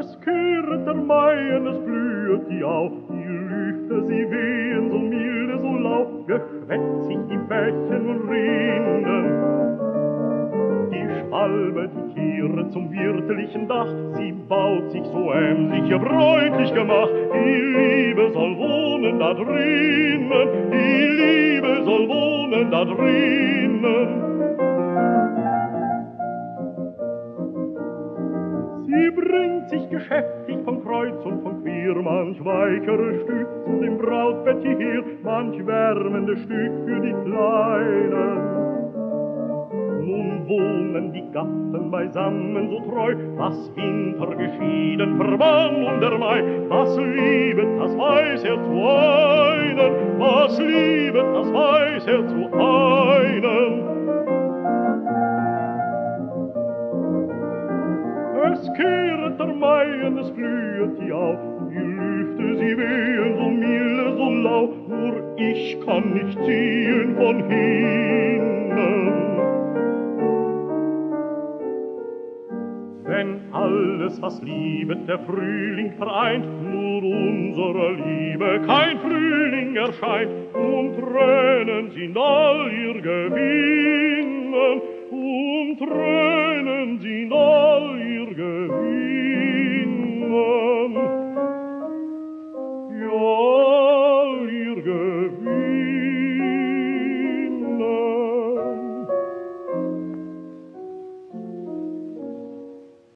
Es kehret der Mai und es blühet die Au, die Lüfte, sie wehen so milde, so lau, geschwätzt sich die Bächen und Rinnen. Die Schwalbe, die Tiere zum wirtlichen Dach, sie baut sich so emsig, ihr bräutlich gemacht. Die Liebe soll wohnen da drinnen, die Liebe soll wohnen da drinnen. Sie bringt sich geschäftig von Kreuz und von Quer, manch weicheres Stück zu dem Brautbett hierher, manch wärmendes Stück für die Kleinen. Nun wohnen die Gatten beisammen so treu, was Winter geschieden verband der Mai. Was liebet, das weiß zu einen, was liebet, das weiß zu einen. Es kehret der Mai und es blühet die Au, die Lüfte, sie wehen so milde, so lau, nur ich kann nicht ziehen von hinnen. Wenn alles, was liebet, der Frühling vereint, nur unserer Liebe kein Frühling erscheint, und Tränen sind all ihr Gewinnen, und Tränen sind all ihr Gewinnen.